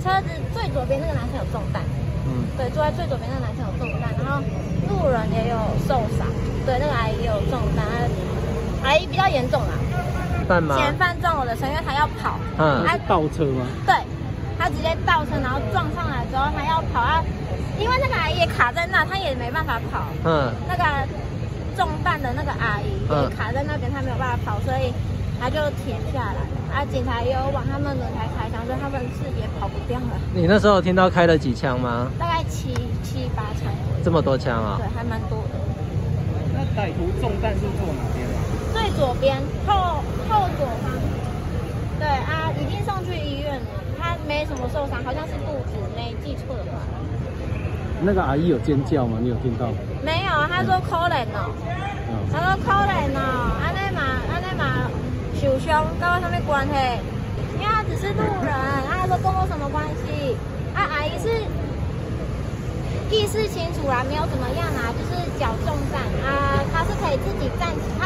车子最左边那个男生有中弹，嗯，对，坐在最左边那个男生有中弹，然后路人也有受伤，对，那个阿姨也有中弹，阿姨比较严重啊，嫌犯撞我的车，因为他要跑，嗯，他倒车吗？对，他直接倒车，然后撞上来之后他要跑，他因为那个阿姨也卡在那，他也没办法跑，嗯，那个中弹的那个阿姨也卡在那边，他没有办法跑，所以。 他就停下来，啊，警察也有往他们轮胎开枪，所以他们是也跑不掉了。你那时候听到开了几枪吗？大概7、8枪。这么多枪啊？对，还蛮多的。那歹徒中弹是坐哪边啊？最左边，后左方。对啊，已经送去医院了，他没什么受伤，好像是肚子，没记错的话。那个阿姨有尖叫吗？你有听到吗？没有，她说可怜哦，她说可怜哦，安尼嘛，安尼嘛。 受伤跟我什么关系？因为他只是路人，他说跟我什么关系？啊，阿姨是意识清楚啦，没有怎么样啊，就是脚中弹啊，他是可以自己站起，他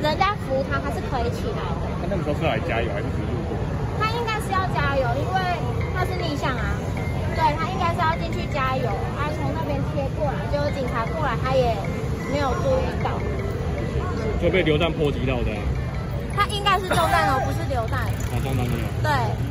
人家扶他，他是可以起来的。他那个时候是来加油还是只是路过？他应该是要加油，因为他是逆向啊，对他应该是要进去加油，他从那边贴过来，就是警察过来，他也没有注意到，就被流弹波及到的啊。 他应该是中弹哦，不是流弹。啊，中弹没有。对。